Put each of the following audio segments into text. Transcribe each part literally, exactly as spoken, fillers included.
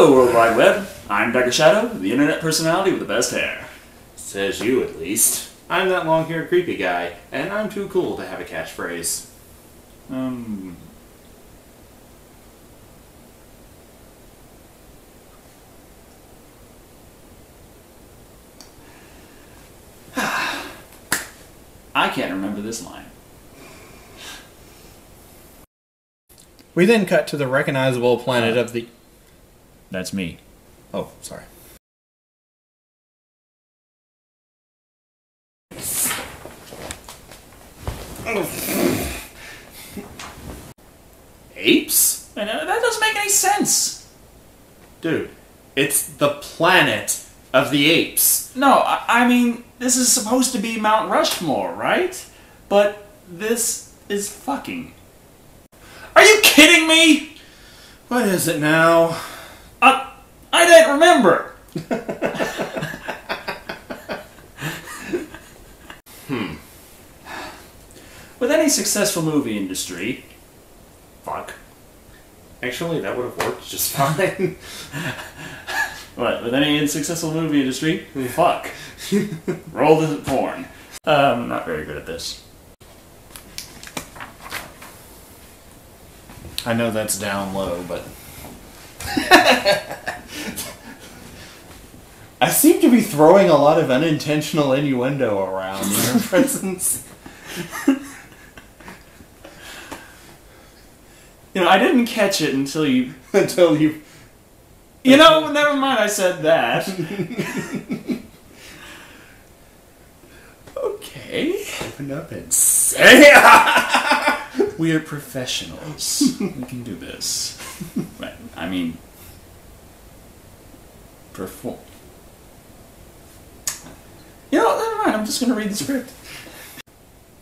Hello, World Wide Web. I'm Decker Shadow, the internet personality with the best hair. Says you, at least. I'm that long-haired creepy guy, and I'm too cool to have a catchphrase. Um... I can't remember this line. We then cut to the recognizable planet uh, of the... That's me. Oh, sorry. Apes? That doesn't make any sense. Dude, it's the planet of the apes. No, I, I mean, this is supposed to be Mount Rushmore, right? But this is fucking... Are you kidding me? What is it now? Uh, I didn't remember. hmm. With any successful movie industry, fuck. Actually, that would have worked just fine. What? With any successful movie industry, fuck. Rolled into porn. Um, I'm not very good at this. I know that's down low, but... I seem to be throwing a lot of unintentional innuendo around in your presence. You know, I didn't catch it until you... Until you... You know, never mind, I said that. Okay. Open up and say... We are professionals. We can do this. Right. I mean, perform. You know, never mind. I'm just going to read the script.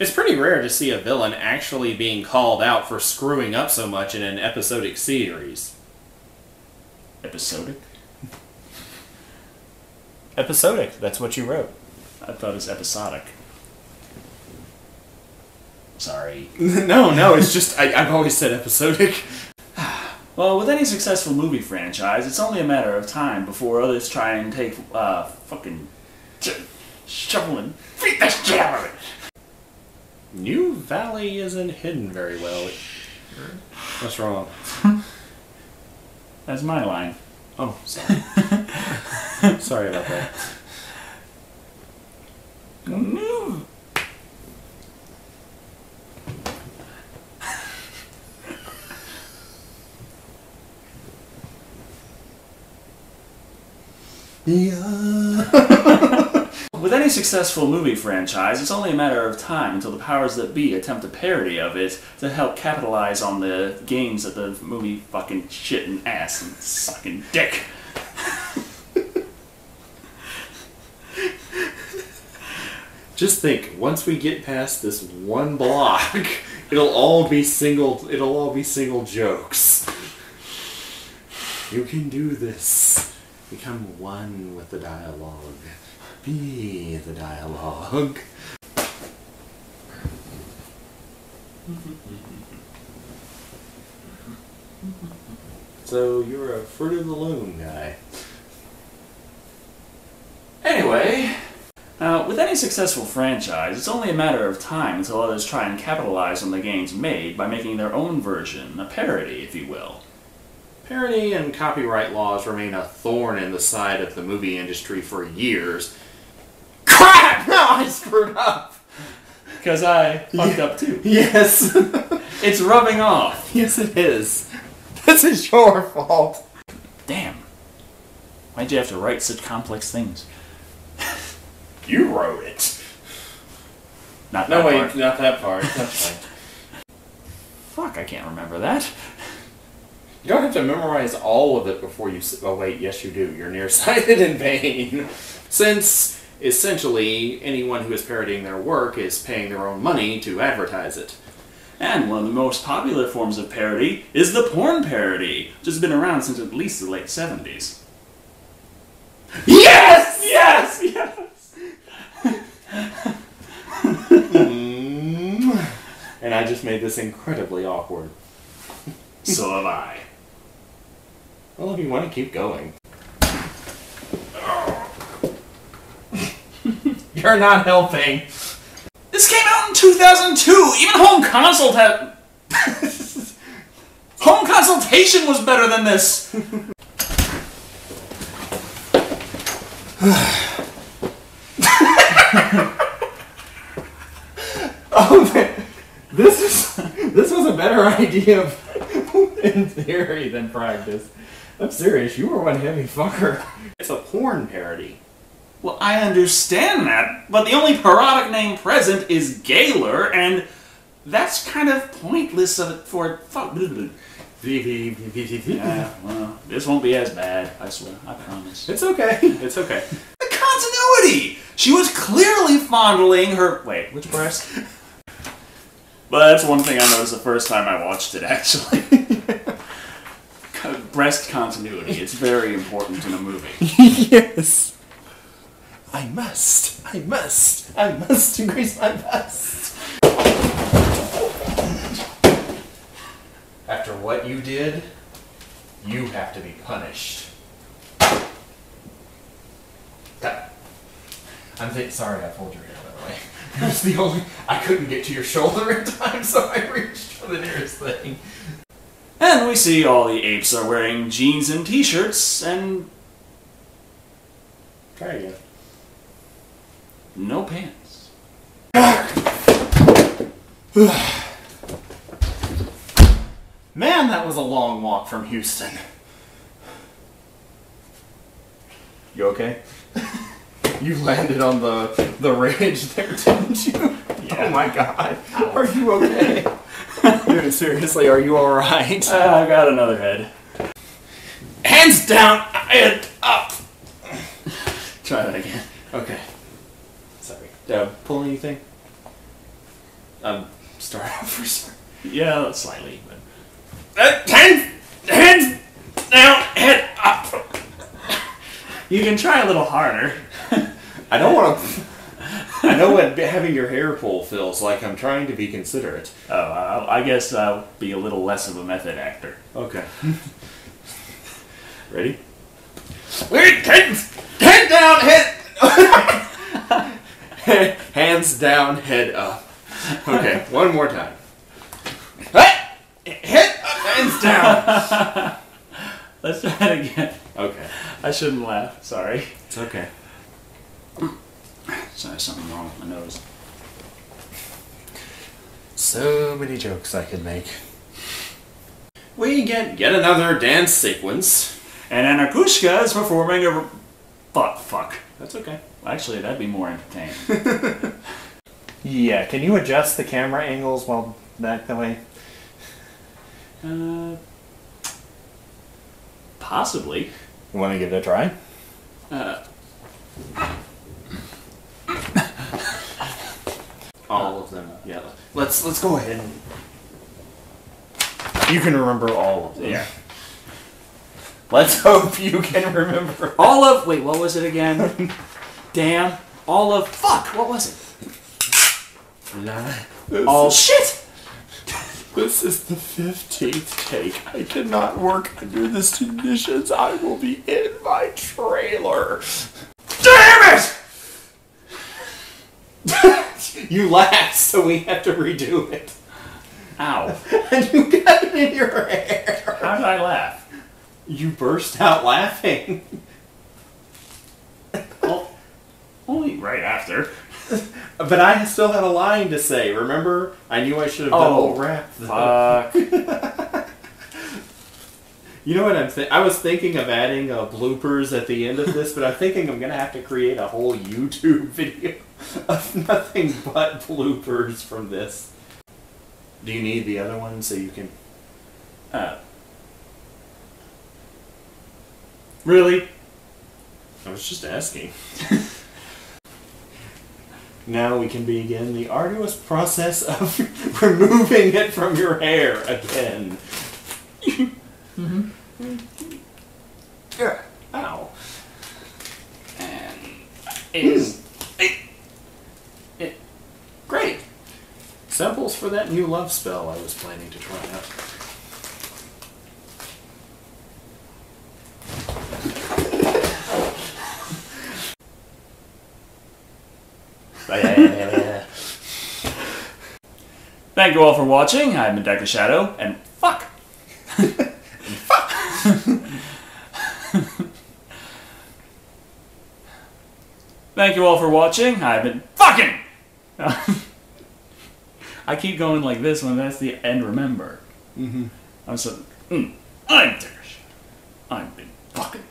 It's pretty rare to see a villain actually being called out for screwing up so much in an episodic series. Episodic? Episodic. That's what you wrote. I thought it was episodic. Sorry. no, no, it's just, I, I've always said episodic. Well, with any successful movie franchise, it's only a matter of time before others try and take, uh, fucking... shoveling. Beat the shit out of it! New Valley isn't hidden very well. What's wrong? That's my line. Oh, sorry. Sorry about that. New... Yeah. With any successful movie franchise, it's only a matter of time until the powers that be attempt a parody of it to help capitalize on the gains that the movie fucking shit and ass and sucking dick. Just think, once we get past this one block, it'll all be single. It'll all be single jokes. You can do this. Become one with the dialogue. Be the dialogue. So you're a Fruit of the Loom guy. Anyway, now with any successful franchise, it's only a matter of time until others try and capitalize on the gains made by making their own version, a parody, if you will. Parody and copyright laws remain a thorn in the side of the movie industry for years. Crap! No, I screwed up! Because I fucked yeah. up too. Yes. It's rubbing off. Yes, it is. This is your fault. Damn. Why'd you have to write such complex things? You wrote it. Not that no, wait, part. No, wait, not that part. That's fine. Fuck, I can't remember that. You don't have to memorize all of it before you... Oh wait, yes you do. You're nearsighted in vain. Since, essentially, anyone who is parodying their work is paying their own money to advertise it. And one of the most popular forms of parody is the porn parody, which has been around since at least the late seventies. Yes! Yes! Yes! mm. And I just made this incredibly awkward. So have I. Well, if you want to keep going. You're not helping. This came out in two thousand two! Even home consult had... Home consultation was better than this! Oh man, this is this was a better idea of, in theory than practice. I'm serious, you were one heavy fucker. It's a porn parody. Well, I understand that, but the only parodic name present is Gaylor, and that's kind of pointless of it for. Yeah, well, this won't be as bad, I swear, I promise. It's okay. It's okay. The continuity! She was clearly fondling her... Wait, which breast? But that's one thing I noticed the first time I watched it, actually. Breast continuity, it's very important in a movie. Yes. I must, I must, I must increase my bust. After what you did, you have to be punished. Cut. I'm th sorry I pulled your hair that way. It was the only- I couldn't get to your shoulder in time, so I reached for the nearest thing. And we see all the apes are wearing jeans and t-shirts, and... Try again. No pants. Man, that was a long walk from Houston. You okay? You landed on the the ridge there, didn't you? Yeah. Oh my god. Ow. Are you okay? Dude, seriously, are you alright? Uh, I've got another head. Hands down and up! Try that again. Okay. Sorry. Did I pull anything? Um, start off or sorry. Yeah, slightly, but... Uh, hands, hands down, head up. You can try a little harder. I don't want to. I know what having your hair pull feels like. I'm trying to be considerate. Oh, uh, I guess I'll be a little less of a method actor. Okay. Ready? We're hands, head down, head. Hands down, head up. Okay, one more time. Down. Let's try it again. Okay. I shouldn't laugh. Sorry. It's okay. Sorry, something wrong with my nose. So many jokes I could make. We get yet another dance sequence, and Anakushka is performing a. Fuck, fuck. That's okay. Well, actually, that'd be more entertaining. Yeah. Can you adjust the camera angles while back that way? Uh, possibly. You want to give it a try? Uh. All of them. Yeah. Let's let's go ahead and. You can remember all of them. Yeah. Let's hope you can remember all of. Wait, what was it again? Damn. All of. Fuck. What was it? Nah. All shit. This is the fifteenth take. I cannot work under these conditions. I will be in my trailer. Damn it! You laughed, so we have to redo it. Ow. And you got it in your hair. How did I laugh? You burst out laughing. Well, only right after. But I still had a line to say, remember? I knew I should have done a whole rap. Fuck. You know what I'm saying? I was thinking of adding uh, bloopers at the end of this, but I'm thinking I'm going to have to create a whole YouTube video of nothing but bloopers from this. Do you need the other one so you can... Uh... Really? I was just asking. Now we can begin the arduous process of removing it from your hair again. Mm-hmm. Yeah. Ow. And it is it, it great. Samples for that new love spell I was planning to try out. Thank you all for watching. I've been Decker Shadow, and fuck! Fuck! Thank you all for watching. I've been fucking! I keep going like this when that's the end, remember. Mm-hmm. I'm so... Mm, I'm Decker Shadow. I've been fucking...